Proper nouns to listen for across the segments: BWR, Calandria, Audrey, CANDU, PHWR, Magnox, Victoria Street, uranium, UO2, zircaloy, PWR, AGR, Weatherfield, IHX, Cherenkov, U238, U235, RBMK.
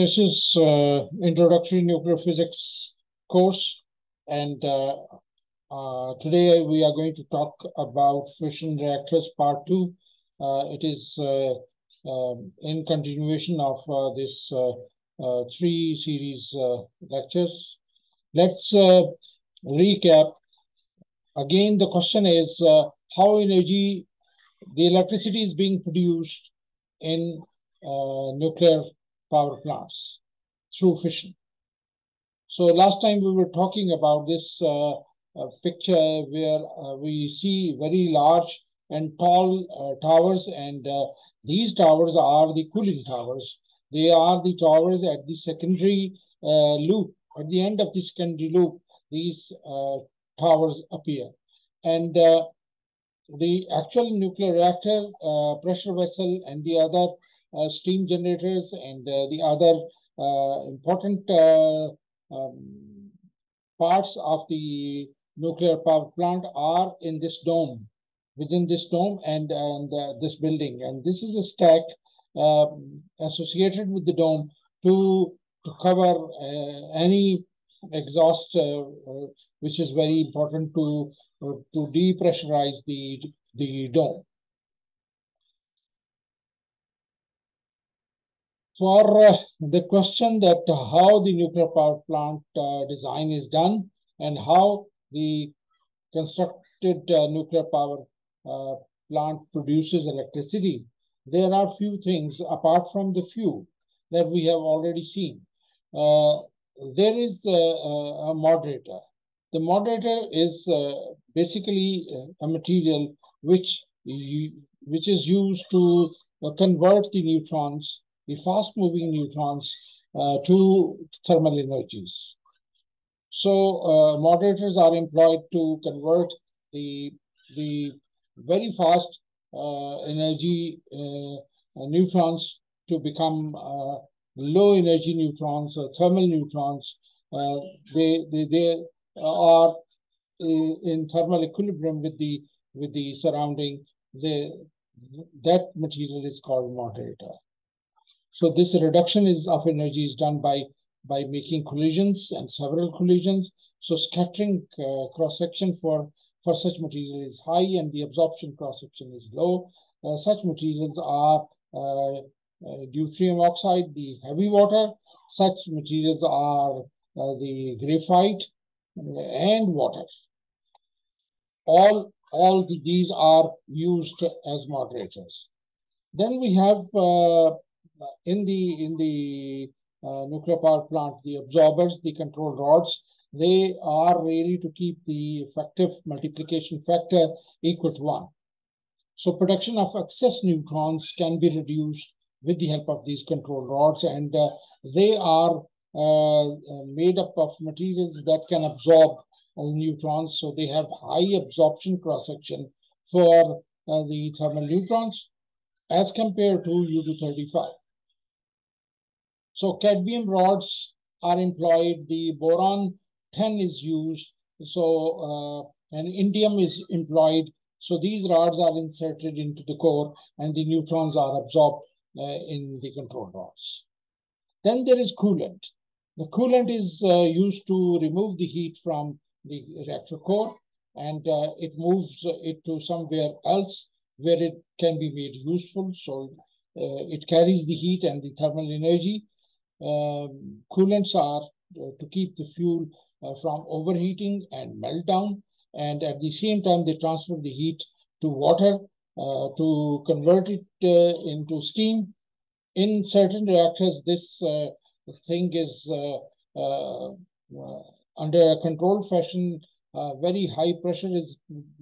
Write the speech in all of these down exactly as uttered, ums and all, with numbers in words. This is uh, Introductory Nuclear Physics course, and uh, uh, today we are going to talk about fission reactors part two. Uh, it is uh, uh, in continuation of uh, this uh, uh, three series uh, lectures. Let's uh, recap. Again, the question is uh, how energy, the electricity is being produced in uh, nuclear power plants through fission. So last time we were talking about this uh, uh, picture where uh, we see very large and tall uh, towers, and uh, these towers are the cooling towers. They are the towers at the secondary uh, loop. At the end of the secondary loop, these uh, towers appear. And uh, the actual nuclear reactor, uh, pressure vessel, and the other Uh, steam generators and uh, the other uh, important uh, um, parts of the nuclear power plant are in this dome, within this dome and, and uh, this building. And this is a stack uh, associated with the dome to, to cover uh, any exhaust, uh, uh, which is very important to, uh, to depressurize the, the dome. For uh, the question that how the nuclear power plant uh, design is done and how the constructed uh, nuclear power uh, plant produces electricity, there are few things apart from the few that we have already seen. Uh, there is a, a moderator. The moderator is uh, basically a material which, which is used to convert the neutrons, the fast-moving neutrons, uh, to thermal energies. So uh, moderators are employed to convert the, the very fast uh, energy uh, neutrons to become uh, low-energy neutrons or thermal neutrons. Uh, they, they, they are in thermal equilibrium with the, with the surrounding. They, that material is called moderator. So this reduction is of energy is done by, by making collisions and several collisions. So scattering uh, cross-section for, for such material is high and the absorption cross-section is low. Uh, such materials are uh, uh, deuterium oxide, the heavy water. Such materials are uh, the graphite and water. All, all the, these are used as moderators. Then we have uh, In the in the uh, nuclear power plant, the absorbers, the control rods, they are really to keep the effective multiplication factor equal to one. So production of excess neutrons can be reduced with the help of these control rods, and uh, they are uh, made up of materials that can absorb neutrons. So they have high absorption cross-section for uh, the thermal neutrons as compared to U two thirty-five. So cadmium rods are employed, the boron ten is used, so uh, and indium is employed. So these rods are inserted into the core and the neutrons are absorbed uh, in the control rods. Then there is coolant. The coolant is uh, used to remove the heat from the reactor core, and uh, it moves it to somewhere else where it can be made useful. So uh, it carries the heat and the thermal energy. Um, coolants are uh, to keep the fuel uh, from overheating and meltdown, and at the same time they transfer the heat to water uh, to convert it uh, into steam. In certain reactors this uh, thing is uh, uh, under a controlled fashion. Uh, very high pressure is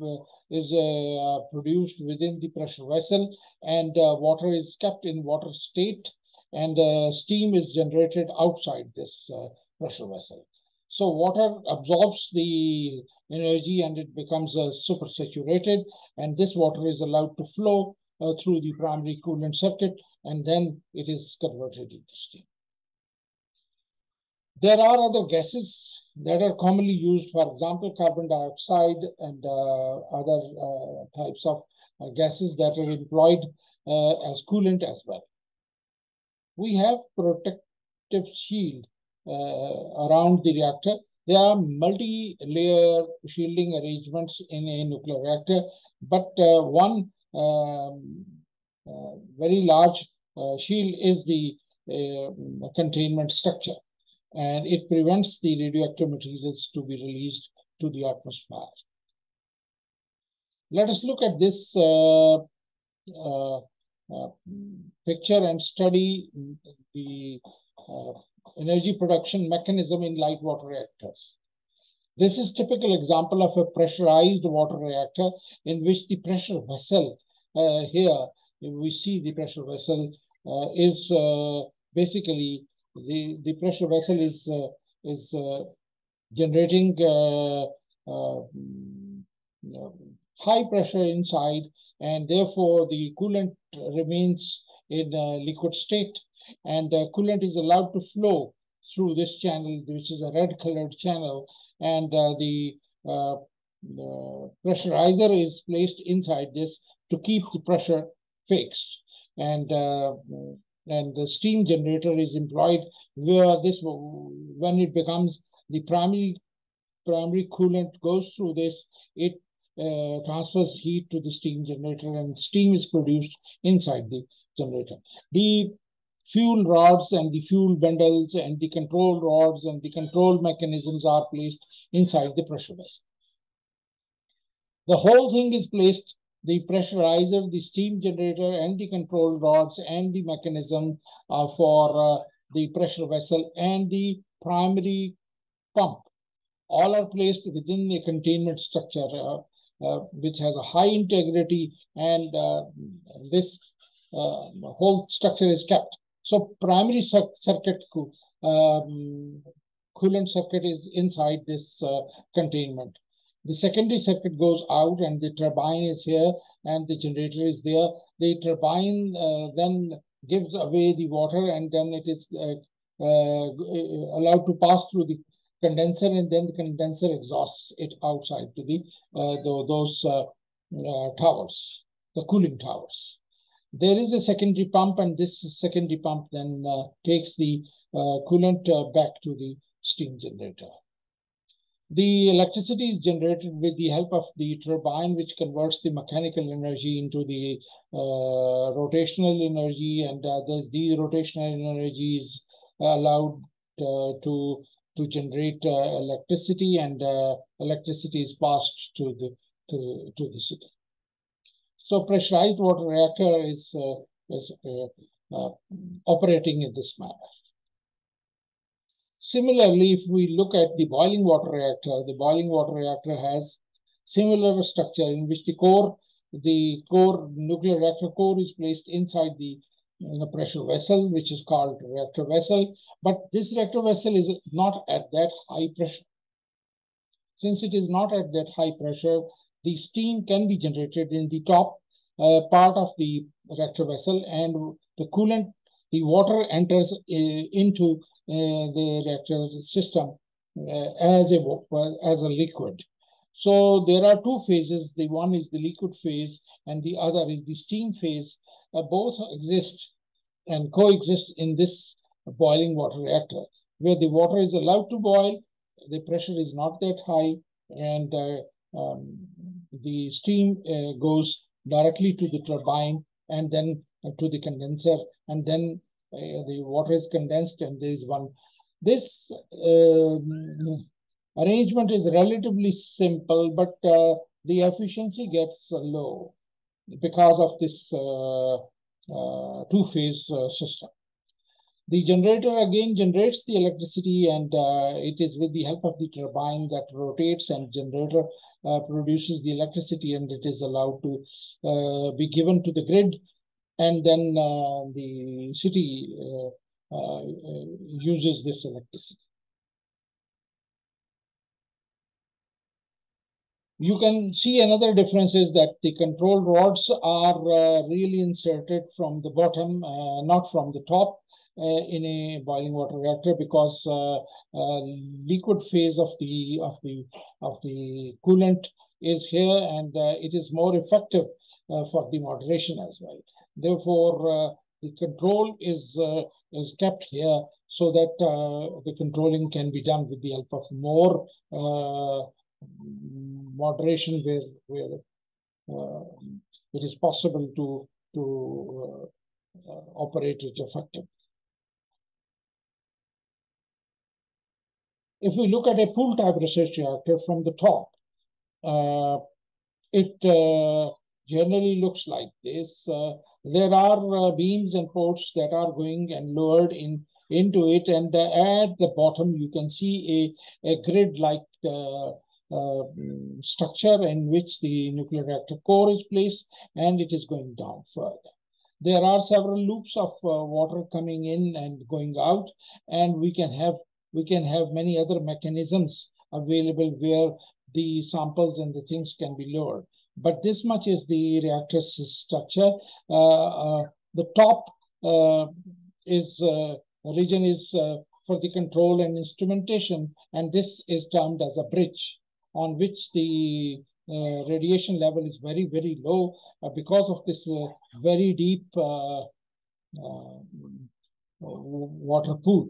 uh, is uh, produced within the pressure vessel, and uh, water is kept in water state, and uh, steam is generated outside this uh, pressure vessel. So water absorbs the energy and it becomes uh, supersaturated, and this water is allowed to flow uh, through the primary coolant circuit, and then it is converted into steam. There are other gases that are commonly used, for example, carbon dioxide and uh, other uh, types of uh, gases that are employed uh, as coolant as well. We have protect, protective shield uh, around the reactor. There are multi-layer shielding arrangements in a nuclear reactor, but uh, one um, uh, very large uh, shield is the uh, containment structure, and it prevents the radioactive materials to be released to the atmosphere. Let us look at this uh, uh, uh, picture and study the uh, energy production mechanism in light water reactors. This is typical example of a pressurized water reactor in which the pressure vessel, uh, here we see the pressure vessel uh, is uh, basically the, the pressure vessel is, uh, is uh, generating uh, uh, high pressure inside, and therefore the coolant remains in a liquid state, and the coolant is allowed to flow through this channel, which is a red colored channel, and uh, the, uh, the pressurizer is placed inside this to keep the pressure fixed, and uh, and the steam generator is employed where this, when it becomes the primary primary coolant goes through this, it Uh, transfers heat to the steam generator, and steam is produced inside the generator. The fuel rods and the fuel bundles and the control rods and the control mechanisms are placed inside the pressure vessel. The whole thing is placed, the pressurizer, the steam generator, and the control rods and the mechanism uh, for uh, the pressure vessel and the primary pump. All are placed within a containment structure, Uh, Uh, which has a high integrity, and uh, this uh, whole structure is kept. So primary circuit, um, coolant circuit is inside this uh, containment. The secondary circuit goes out, and the turbine is here, and the generator is there. The turbine uh, then gives away the water, and then it is uh, uh, allowed to pass through the condenser, and then the condenser exhausts it outside to the uh, the, those uh, uh, towers, the cooling towers. There is a secondary pump, and this secondary pump then uh, takes the uh, coolant uh, back to the steam generator. The electricity is generated with the help of the turbine, which converts the mechanical energy into the uh, rotational energy, and uh, the, the rotational energy is allowed uh, to to generate uh, electricity, and uh, electricity is passed to the, to, to the city. So pressurized water reactor is, uh, is uh, uh, operating in this manner. Similarly, if we look at the boiling water reactor, the boiling water reactor has similar structure in which the core, the core nuclear reactor core is placed inside the in a pressure vessel, which is called reactor vessel, but this reactor vessel is not at that high pressure. Since it is not at that high pressure, the steam can be generated in the top uh, part of the reactor vessel, and the coolant, the water enters uh, into uh, the reactor system uh, as a as a liquid. So there are two phases. The one is the liquid phase, and the other is the steam phase. Uh, both exist and coexist in this boiling water reactor, where the water is allowed to boil, the pressure is not that high, and uh, um, the steam uh, goes directly to the turbine, and then uh, to the condenser, and then uh, the water is condensed, and there is one. This uh, arrangement is relatively simple, but uh, the efficiency gets uh, low because of this uh, uh, two-phase uh, system. The generator again generates the electricity, and uh, it is with the help of the turbine that rotates, and generator uh, produces the electricity, and it is allowed to uh, be given to the grid, and then uh, the city uh, uh, uses this electricity. You can see another difference is that the control rods are uh, really inserted from the bottom, uh, not from the top uh, in a boiling water reactor, because uh, uh, liquid phase of the of the of the coolant is here, and uh, it is more effective uh, for the moderation as well. Therefore, uh, the control is uh, is kept here, so that uh, the controlling can be done with the help of more uh, moderation where, where uh, it is possible to, to uh, uh, operate it effectively. If we look at a pool type research reactor from the top, uh, it uh, generally looks like this. Uh, there are uh, beams and ports that are going and lowered in into it, and uh, at the bottom you can see a, a grid-like uh, uh, structure in which the nuclear reactor core is placed, and it is going down further. There are several loops of uh, water coming in and going out, and we can have we can have many other mechanisms available where the samples and the things can be lowered. But this much is the reactor structure. Uh, uh, the top uh, is uh, region is uh, for the control and instrumentation, and this is termed as a bridge on which the uh, radiation level is very, very low uh, because of this uh, very deep uh, uh, water pool.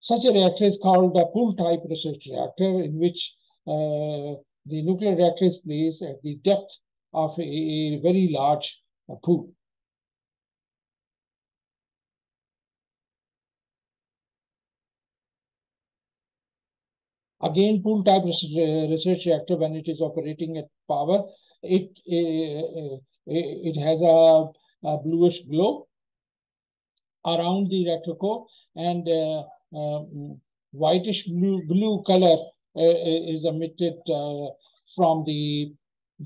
Such a reactor is called a pool-type research reactor, in which uh, the nuclear reactor is placed at the depth of a, a very large uh, pool. Again, pool-type research reactor, when it is operating at power, it, uh, it has a, a bluish glow around the reactor core, and uh, uh, whitish blue, blue color uh, is emitted uh, from the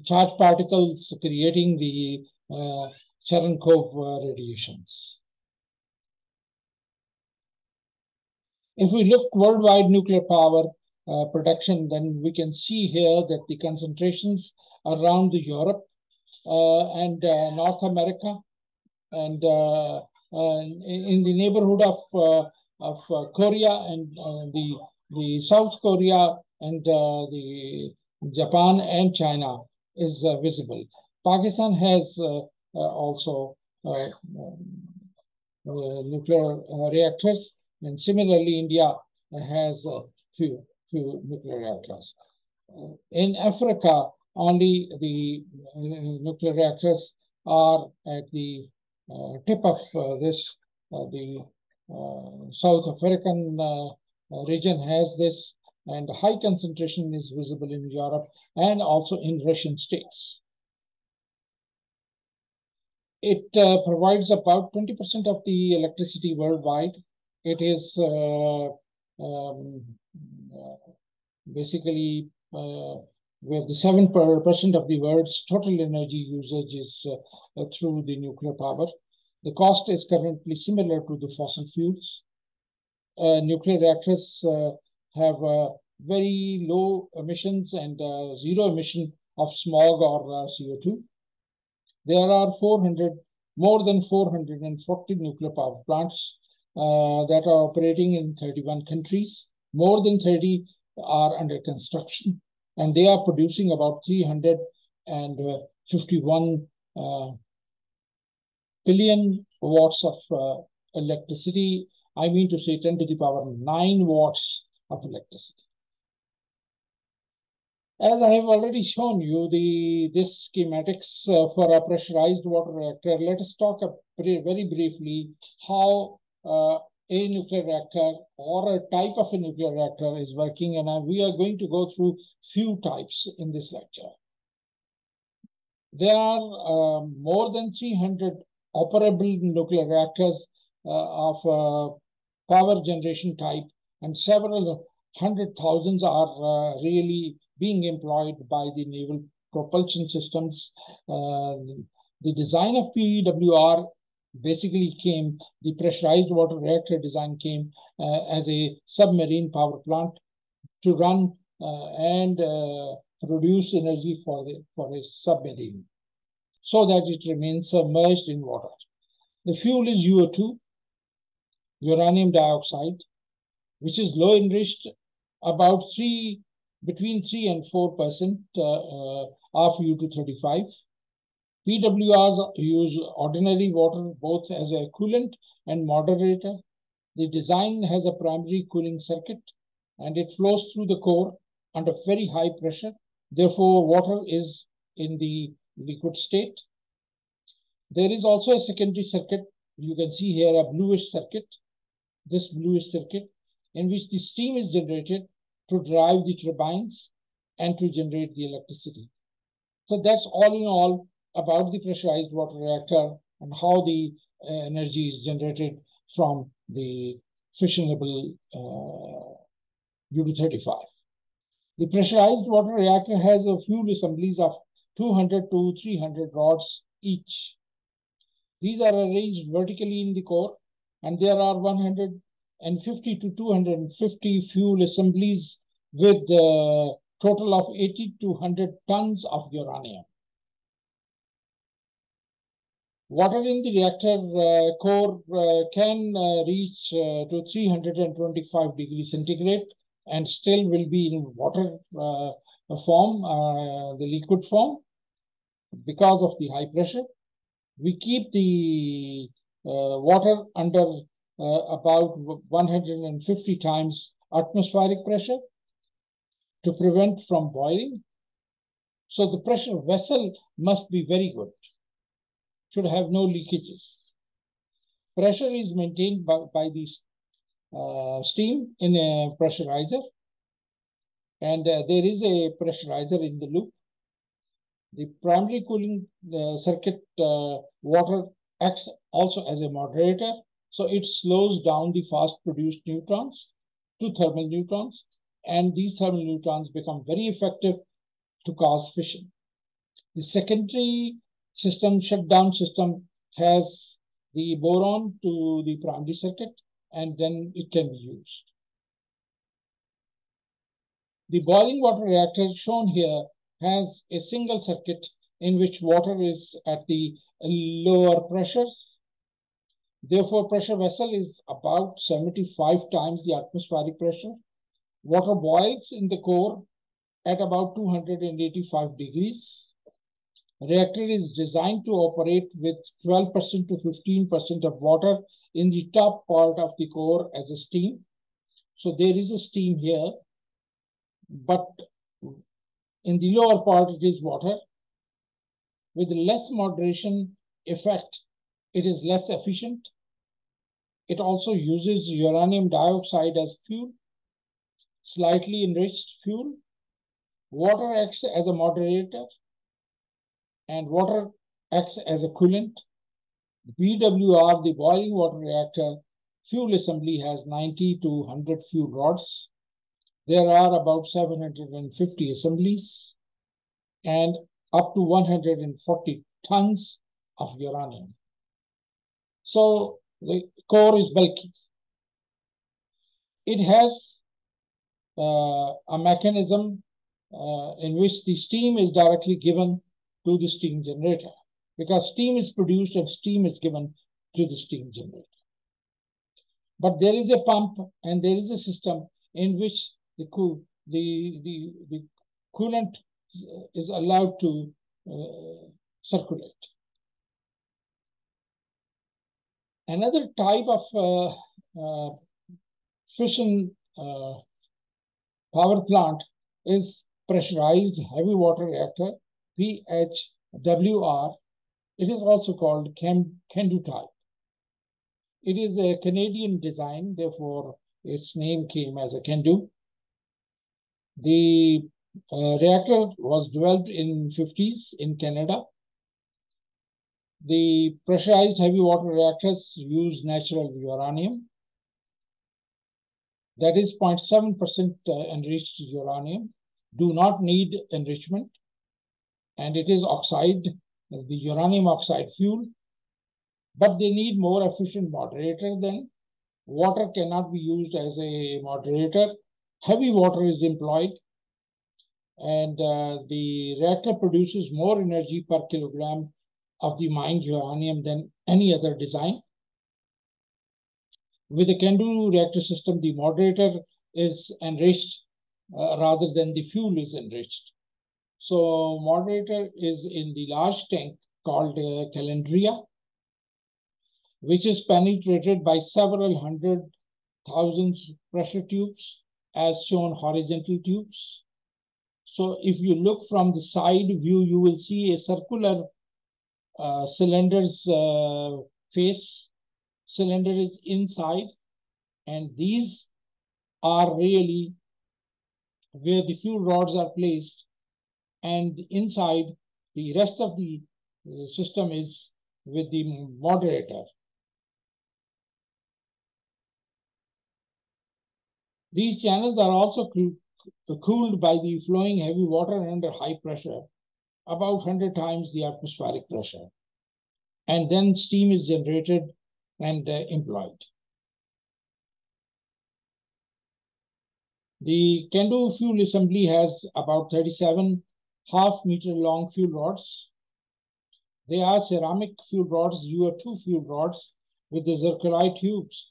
charged particles, creating the uh, Cherenkov radiations. If we look worldwide nuclear power Uh, production, then we can see here that the concentrations around Europe uh, and uh, North America, and uh, uh, in the neighborhood of uh, of uh, Korea and uh, the the South Korea and uh, the Japan and China is uh, visible. Pakistan has uh, uh, also uh, uh, nuclear uh, reactors, and similarly India has a few. To nuclear reactors. In Africa, only the nuclear reactors are at the uh, tip of uh, this. Uh, the uh, South African uh, region has this, and high concentration is visible in Europe and also in Russian states. It uh, provides about twenty percent of the electricity worldwide. It is uh, um, Uh, basically, uh, where the seven percent of the world's total energy usage is uh, uh, through the nuclear power. The cost is currently similar to the fossil fuels. Uh, nuclear reactors uh, have uh, very low emissions and uh, zero emission of smog or uh, C O two. There are four hundred, more than four hundred forty nuclear power plants uh, that are operating in thirty-one countries. More than thirty are under construction, and they are producing about three hundred fifty-one uh, billion watts of uh, electricity. I mean to say ten to the power nine watts of electricity. As I have already shown you the this schematics uh, for a pressurized water reactor, let us talk very briefly how uh, a nuclear reactor or a type of a nuclear reactor is working, and we are going to go through few types in this lecture. There are uh, more than three hundred operable nuclear reactors uh, of uh, power generation type, and several hundred thousands are uh, really being employed by the naval propulsion systems. Uh, the design of P W R basically came, the pressurized water reactor design came uh, as a submarine power plant to run uh, and uh, produce energy for, the, for a submarine so that it remains submerged in water. The fuel is U O two, uranium dioxide, which is low enriched, about three, between three and four percent uh, uh, of U two thirty-five. P W Rs use ordinary water both as a coolant and moderator. The design has a primary cooling circuit and it flows through the core under very high pressure. Therefore, water is in the liquid state. There is also a secondary circuit. You can see here a bluish circuit, this bluish circuit, in which the steam is generated to drive the turbines and to generate the electricity. So that's all in all about the pressurized water reactor and how the uh, energy is generated from the fissionable uh, U two thirty-five. The pressurized water reactor has a fuel assemblies of two hundred to three hundred rods each. These are arranged vertically in the core, and there are one hundred fifty to two hundred fifty fuel assemblies with a total of eighty to one hundred tons of uranium. Water in the reactor uh, core uh, can uh, reach uh, to three hundred twenty-five degrees centigrade and still will be in water uh, form, uh, the liquid form, because of the high pressure. We keep the uh, water under uh, about one hundred fifty times atmospheric pressure to prevent from boiling. So the pressure vessel must be very good, should have no leakages. Pressure is maintained by, by the uh, steam in a pressurizer, and uh, there is a pressurizer in the loop. The primary cooling uh, circuit uh, water acts also as a moderator, so it slows down the fast-produced neutrons to thermal neutrons, and these thermal neutrons become very effective to cause fission. The secondary system, shutdown system, has the boron to the primary circuit, and then it can be used. The boiling water reactor shown here has a single circuit in which water is at the lower pressures. Therefore, pressure vessel is about seventy-five times the atmospheric pressure. Water boils in the core at about two hundred eighty-five degrees. Reactor is designed to operate with twelve percent to fifteen percent of water in the top part of the core as a steam. So there is a steam here, but in the lower part, it is water. With less moderation effect, it is less efficient. It also uses uranium dioxide as fuel, slightly enriched fuel. Water acts as a moderator, and water acts as a coolant. B W R, the boiling water reactor, fuel assembly has ninety to one hundred fuel rods. There are about seven hundred fifty assemblies and up to one hundred forty tons of uranium. So the core is bulky. It has uh, a mechanism uh, in which the steam is directly given to the steam generator, because steam is produced and steam is given to the steam generator. But there is a pump and there is a system in which the cool, the, the, the coolant is allowed to uh, circulate. Another type of uh, uh, fission uh, power plant is pressurized heavy water reactor, P H W R. It is also called CANDU type. It is a Canadian design, therefore its name came as a CANDU. The uh, reactor was developed in fifties in Canada. The pressurized heavy water reactors use natural uranium, that is zero point seven percent enriched uranium, do not need enrichment, and it is oxide, the uranium oxide fuel, but they need more efficient moderator than. Water cannot be used as a moderator. Heavy water is employed, and uh, the reactor produces more energy per kilogram of the mined uranium than any other design. With the CANDU reactor system, the moderator is enriched uh, rather than the fuel is enriched. So moderator is in the large tank called uh, Calandria, which is penetrated by several hundred thousands pressure tubes as shown horizontal tubes. So if you look from the side view, you will see a circular uh, cylinder's uh, face. Cylinder is inside, and these are really where the fuel rods are placed, and inside the rest of the system is with the moderator. These channels are also cooled by the flowing heavy water under high pressure, about one hundred times the atmospheric pressure. And then steam is generated and uh, employed. The CANDU fuel assembly has about thirty-seven half-meter long fuel rods. They are ceramic fuel rods, U O two fuel rods, with the zircaloy tubes.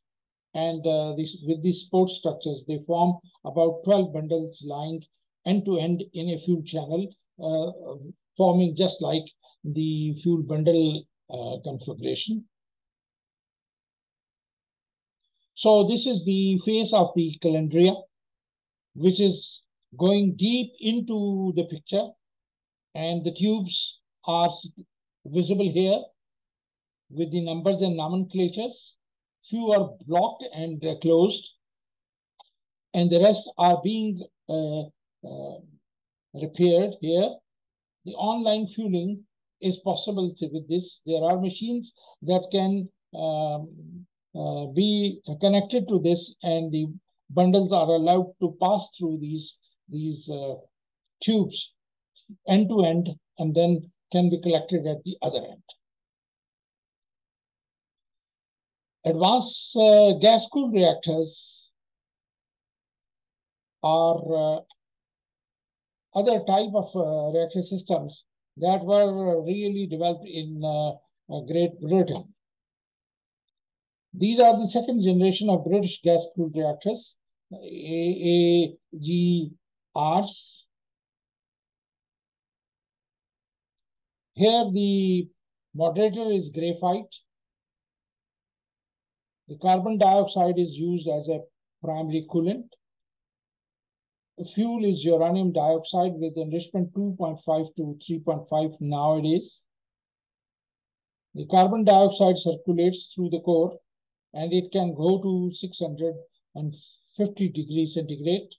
And uh, this, with these support structures, they form about twelve bundles lined end-to-end -end in a fuel channel, uh, forming just like the fuel bundle uh, configuration. So this is the face of the calandria, which is going deep into the picture. And the tubes are visible here with the numbers and nomenclatures. Few are blocked and uh, closed, and the rest are being uh, uh, repaired here. The online fueling is possible to, with this. There are machines that can um, uh, be connected to this, and the bundles are allowed to pass through these, these uh, tubes end to end, and then can be collected at the other end. Advanced uh, gas-cooled reactors are uh, other type of uh, reactor systems that were really developed in uh, Great Britain. These are the second generation of British gas-cooled reactors, A G Rs. Here the moderator is graphite. The carbon dioxide is used as a primary coolant. The fuel is uranium dioxide with enrichment two point five to three point five nowadays. The carbon dioxide circulates through the core, and it can go to six hundred fifty degrees centigrade.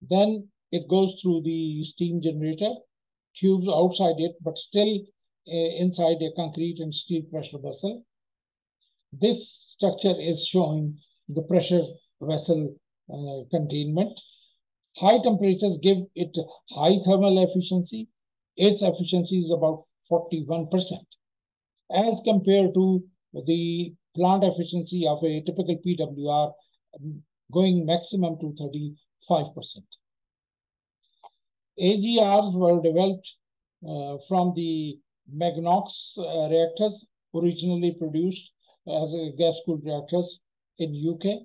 Then it goes through the steam generator, tubes outside it, but still inside a concrete and steel pressure vessel. This structure is showing the pressure vessel uh, containment. High temperatures give it high thermal efficiency. Its efficiency is about forty-one percent as compared to the plant efficiency of a typical P W R going maximum to thirty-five percent. A G Rs were developed uh, from the Magnox uh, reactors, originally produced as a gas-cooled reactors in U K.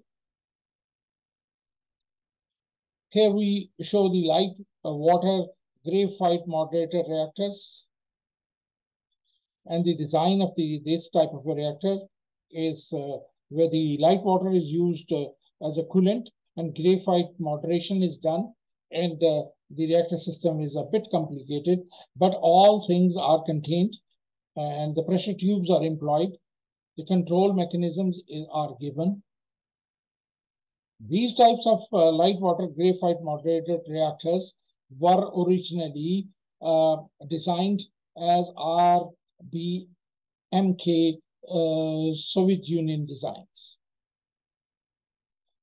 Here we show the light uh, water graphite moderator reactors, and the design of the this type of a reactor is uh, where the light water is used uh, as a coolant and graphite moderation is done, and uh, the reactor system is a bit complicated, but all things are contained and the pressure tubes are employed. The control mechanisms are given. These types of uh, light water graphite moderated reactors were originally uh, designed as R B M K uh, Soviet Union designs.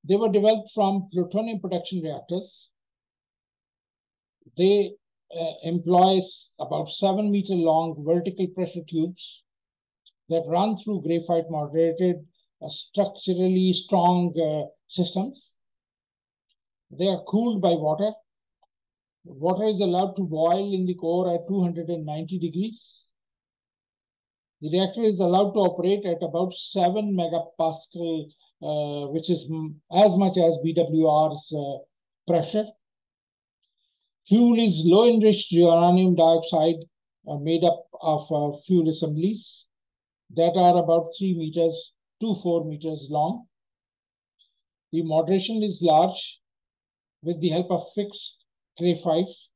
They were developed from plutonium production reactors. They uh, employ about seven meter long vertical pressure tubes that run through graphite moderated, uh, structurally strong uh, systems. They are cooled by water. Water is allowed to boil in the core at two hundred ninety degrees. The reactor is allowed to operate at about seven megapascal, uh, which is as much as B W R's uh, pressure. Fuel is low enriched uranium dioxide uh, made up of uh, fuel assemblies that are about three meters to four meters long. the moderation is large with the help of fixed tray pipes.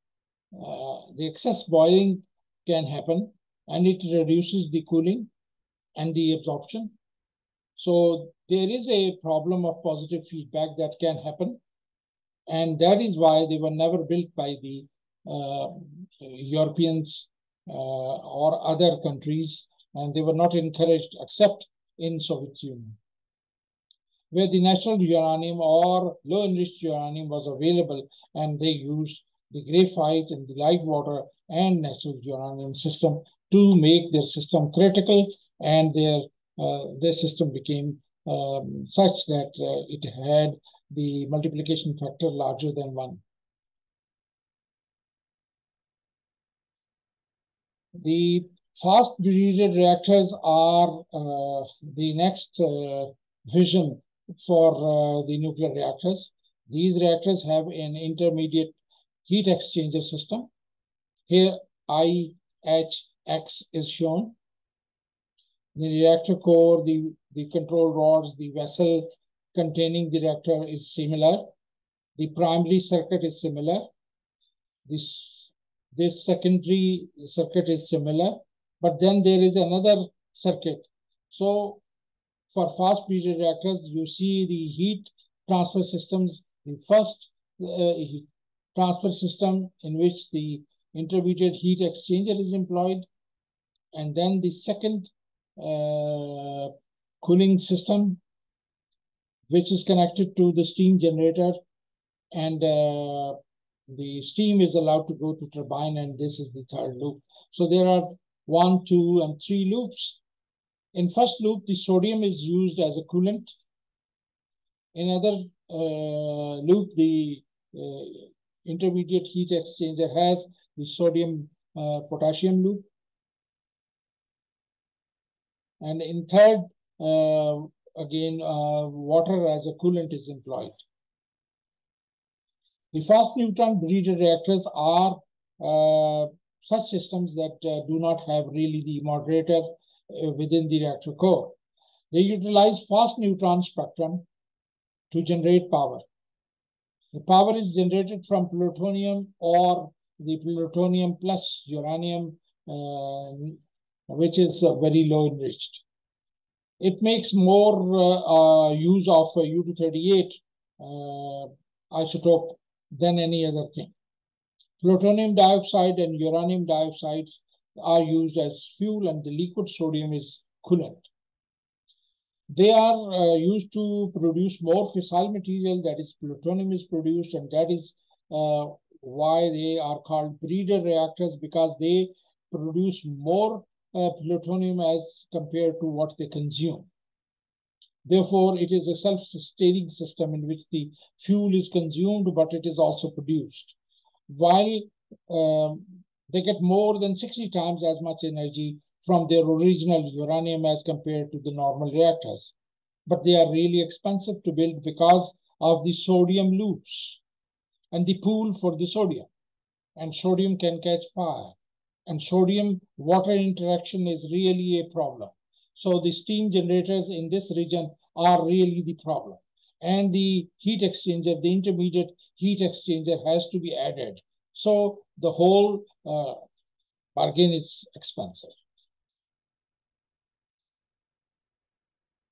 Uh, the excess boiling can happen and it reduces the cooling and the absorption. So there is a problem of positive feedback that can happen. And that is why they were never built by the uh, Europeans uh, or other countries. And they were not encouraged except in Soviet Union, where the natural uranium or low enriched uranium was available, and they used the graphite and the light water and natural uranium system to make their system critical, and their uh, their system became um, such that uh, it had the multiplication factor larger than one. The fast breeder reactors are uh, the next uh, vision for uh, the nuclear reactors. These reactors have an intermediate heat exchanger system. Here I H X is shown. The reactor core, the, the control rods, the vessel containing the reactor is similar. The primary circuit is similar. This, this secondary circuit is similar. But then there is another circuit. So for fast breeder reactors, you see the heat transfer systems, the first uh, heat transfer system in which the intermediate heat exchanger is employed, and then the second uh, cooling system, which is connected to the steam generator, and uh, the steam is allowed to go to turbine, and this is the third loop. So there are one, two, and three loops. In first loop, the sodium is used as a coolant. In other uh, loop, the uh, intermediate heat exchanger has the sodium uh, potassium loop. And in third, uh, again, uh, water as a coolant is employed. The fast neutron breeder reactors are uh, such systems that uh, do not have really the moderator within the reactor core. They utilize fast neutron spectrum to generate power. The power is generated from plutonium or the plutonium plus uranium, uh, which is uh, very low enriched. It makes more uh, uh, use of uh, U two thirty-eight uh, isotope than any other thing. Plutonium dioxide and uranium dioxides are used as fuel, and the liquid sodium is coolant. They are uh, used to produce more fissile material, that is plutonium is produced, and that is uh, why they are called breeder reactors, because they produce more uh, plutonium as compared to what they consume. Therefore, it is a self-sustaining system in which the fuel is consumed, but it is also produced. While um, they get more than sixty times as much energy from their original uranium as compared to the normal reactors. But they are really expensive to build because of the sodium loops and the pool for the sodium. And sodium can catch fire. And sodium-water interaction is really a problem. So the steam generators in this region are really the problem. And the heat exchanger, the intermediate heat exchanger has to be added. So the whole uh, bargain is expensive.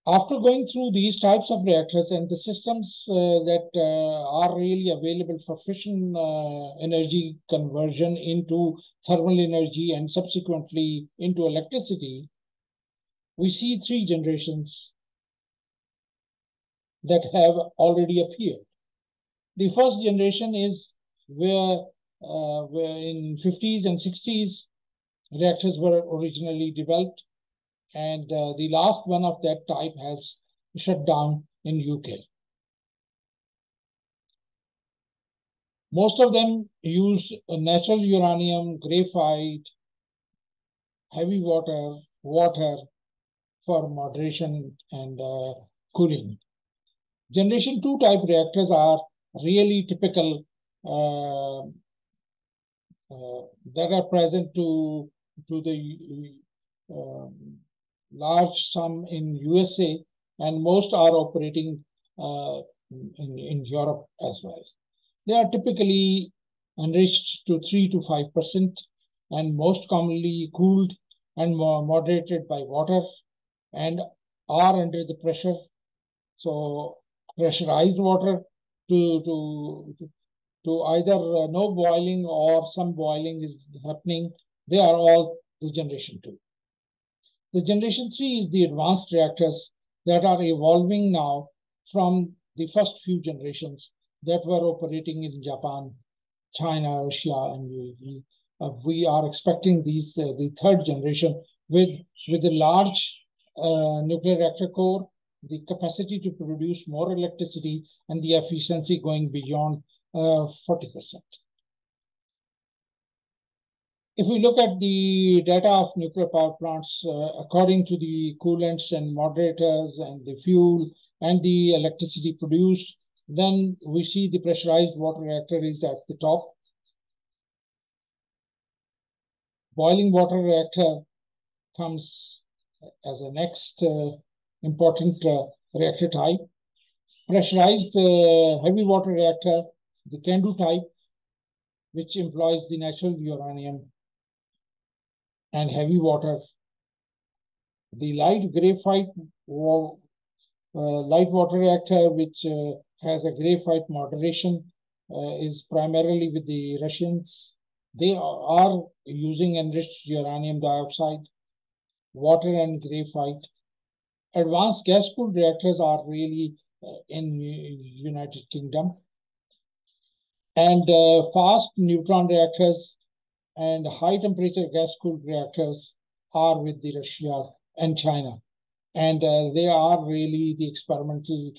After going through these types of reactors and the systems uh, that uh, are really available for fission uh, energy conversion into thermal energy and subsequently into electricity, we see three generations that have already appeared. The first generation is where Uh, where in fifties and sixties, reactors were originally developed, and uh, the last one of that type has shut down in U K. Most of them used natural uranium, graphite, heavy water, water for moderation and uh, cooling. Generation two type reactors are really typical uh, Uh, that are present to to the um, large sum in U S A, and most are operating uh, in, in, in Europe as well. They are typically enriched to three to five percent and most commonly cooled and moderated by water and are under the pressure. So pressurized water to, to, to either no boiling or some boiling is happening. They are all the generation two. The generation three is the advanced reactors that are evolving now from the first few generations that were operating in Japan, China, Russia, and U A E. Uh, we are expecting these uh, the third generation with with a large uh, nuclear reactor core, the capacity to produce more electricity, and the efficiency going beyond uh, forty percent. If we look at the data of nuclear power plants, uh, according to the coolants and moderators and the fuel and the electricity produced, then we see the pressurized water reactor is at the top. Boiling water reactor comes as a next uh, important uh, reactor type. Pressurized uh, heavy water reactor, the CANDU type, which employs the natural uranium and heavy water. The light graphite or uh, light water reactor, which uh, has a graphite moderation, uh, is primarily with the Russians. They are using enriched uranium dioxide, water and graphite. Advanced gas-cooled reactors are really uh, in United Kingdom. And uh, fast neutron reactors and high-temperature gas-cooled reactors are with the Russia and China. And uh, they are really the experimental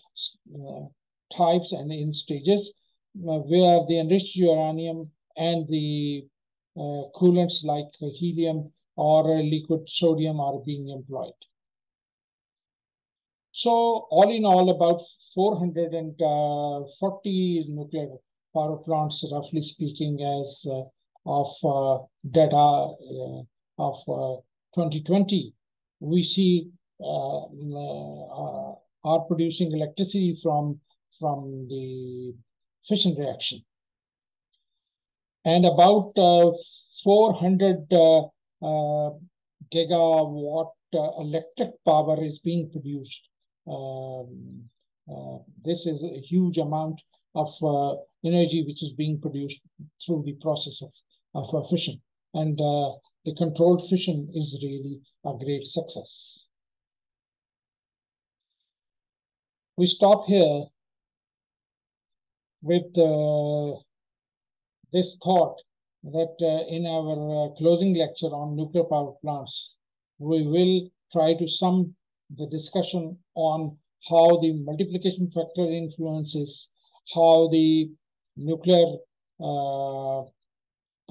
uh, types and in stages uh, where the enriched uranium and the uh, coolants like helium or liquid sodium are being employed. So all in all, about four hundred forty nuclear power plants, roughly speaking, as uh, of uh, data uh, of uh, twenty twenty, we see uh, uh, are producing electricity from, from the fission reaction. And about uh, four hundred uh, uh, gigawatt uh, electric power is being produced. Um, uh, this is a huge amount of uh, energy which is being produced through the process of, of uh, fission. And uh, the controlled fission is really a great success. We stop here with uh, this thought that uh, in our uh, closing lecture on nuclear power plants, we will try to sum the discussion on how the multiplication factor influences how the nuclear uh,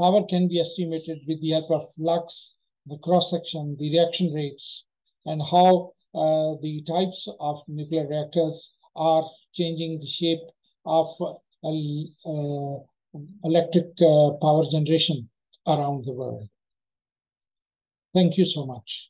power can be estimated with the help of flux, the cross-section, the reaction rates, and how uh, the types of nuclear reactors are changing the shape of uh, uh, electric uh, power generation around the world. Thank you so much.